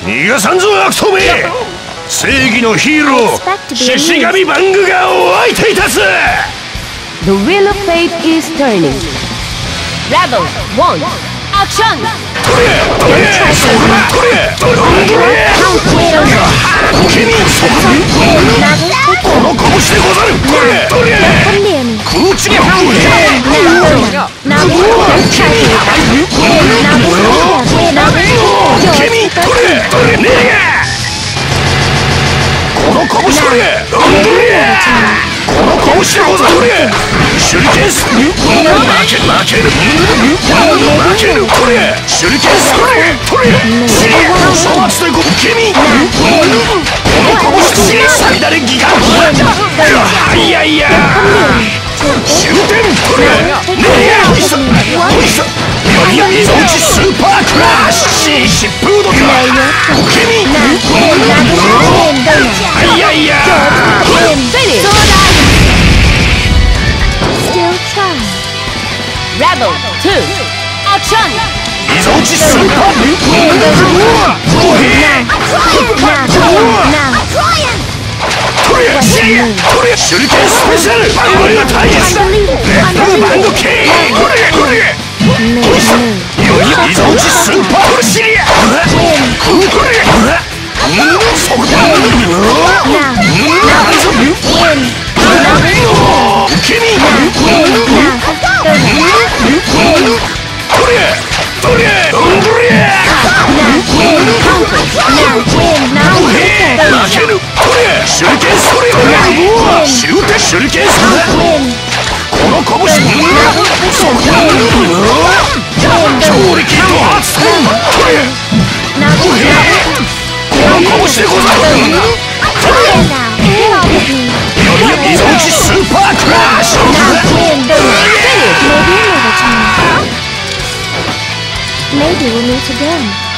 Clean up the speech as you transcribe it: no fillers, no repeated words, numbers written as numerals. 逃がさんぞ悪党め、正義のヒーロー獅子神バングがお相手いたす。 The wheel of fate is turning. Level 1 Action! Rebel 2 Action! Izouchi Super! Shuriken Special! Izouchi Super! これ、スーパークラッシュ。 Maybe we'll meet again.